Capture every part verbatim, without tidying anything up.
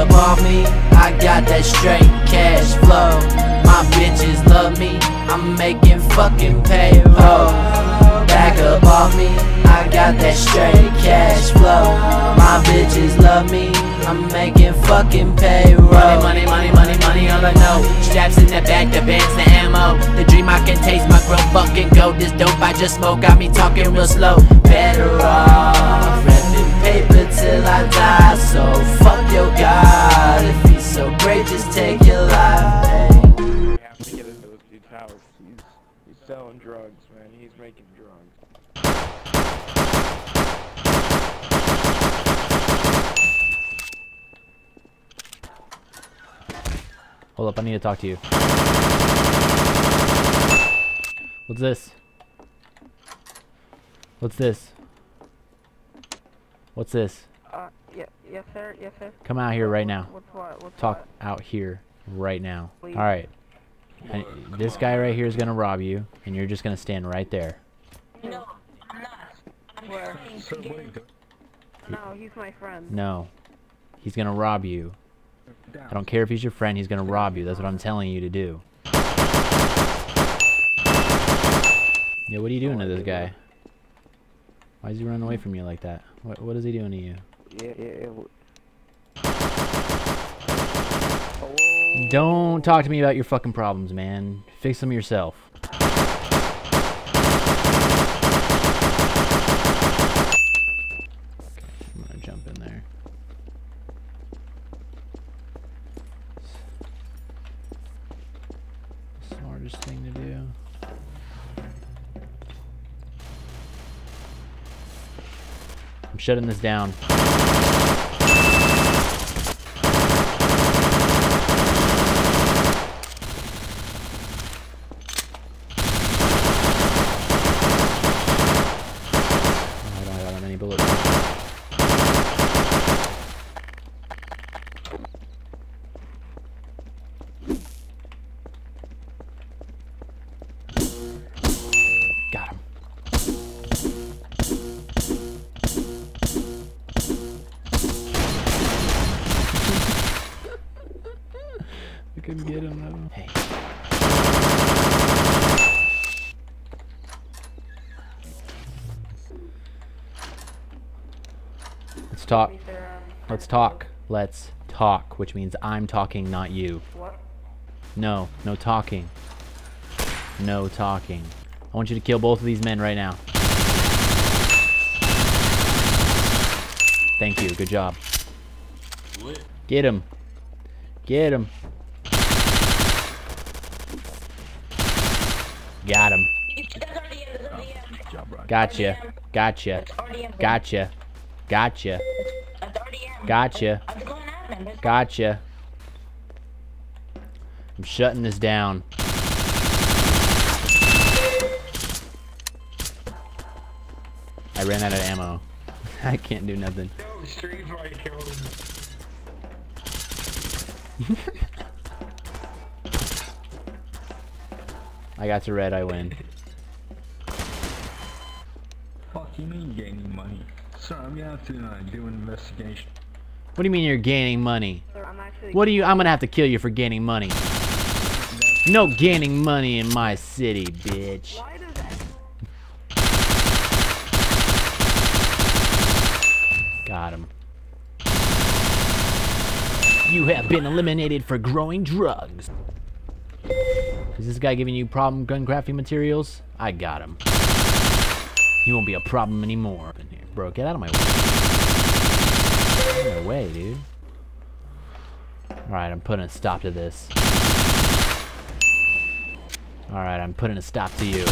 above me. I got that straight cash flow. My bitches love me, I'm making fucking payroll. Back above me, I got that straight cash flow. My bitches love me, I'm making fucking payroll. Money, money, money, money, money, all I know. Straps in the back, the bands, the ammo. The dream I can taste, my grown fucking gold. This dope I just smoke got me talking real slow. Better off repping paper till I die. So fuck your God, if he's so great, just take your life. We have to get into this dude's house. He's, he's selling drugs, man. He's making drugs. Hold up, I need to talk to you. What's this? What's this? What's this? Uh, yeah, yes sir, yes sir. Come out here right now. What's what? What's talk what? Out here right now. Please. All right. I, this guy right here is gonna rob you, and you're just gonna stand right there. No, I'm not. I'm Where? No, he's my friend. No, he's gonna rob you. I don't care if he's your friend, he's gonna rob you. That's what I'm telling you to do. Yeah, what are you doing to this guy? Why is he running away from you like that? What, what is he doing to you? Yeah, yeah, yeah. Don't talk to me about your fucking problems, man. Fix them yourself. Thing to do. I'm shutting this down. I don't have any bullets. I couldn't get him though. Hey. Let's talk. Let's talk. Let's talk, which means I'm talking, not you. What? No, no talking. No talking. I want you to kill both of these men right now. Thank you. Good job. Get him. Get him. Got him. Gotcha. Gotcha. Gotcha. Gotcha. Gotcha. Gotcha. I'm shutting this down. I ran out of ammo. I can't do nothing. I got to red, I win. Fuck, you mean gaining money? Sir, I'm gonna have to uh, do an investigation. What do you mean you're gaining money? Sir, I'm actually what do you- I'm gonna have to kill you for gaining money. That's no gaining money in my city, bitch. Why does that got him. You have been eliminated for growing drugs. Is this guy giving you problem gun crafting materials? I got him. You won't be a problem anymore. In here. Bro, get out of my way. Get out of my way, dude. Alright, I'm putting a stop to this. Alright, I'm putting a stop to you.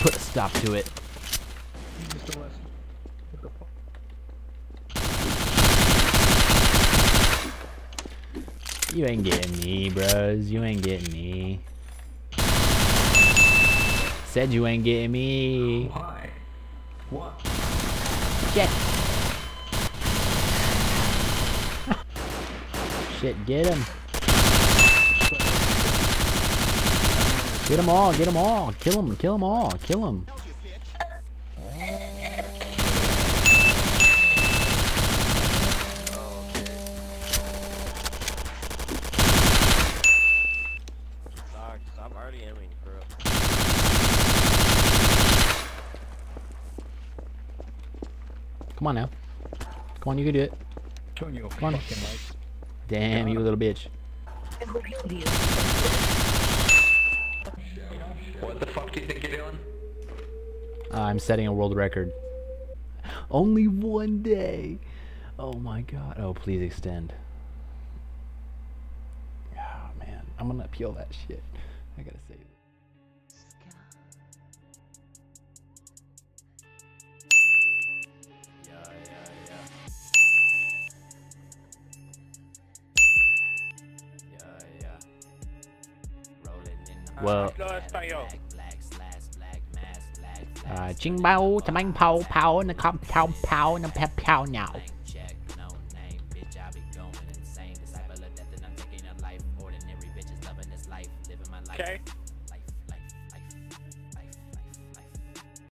Put a stop to it. You ain't getting me, bros. You ain't getting me. Said you ain't getting me. Why? What? Shit. Shit, get him. Get them all, get them all. Kill them, kill them all, kill them. I'm already aiming for it. Come on now. Come on, you can do it. Turn your Come on. Fucking lights. Damn, yeah. You little bitch. What the fuck do you think you're doing? Uh, I'm setting a world record. Only one day. Oh my god. Oh, please extend. Oh man, I'm gonna appeal that shit. I gotta save it. Well, uh, Jing Bao, Tamang Pow Pow, and the Comp Pow Pow, and the Pep Pow now. Okay.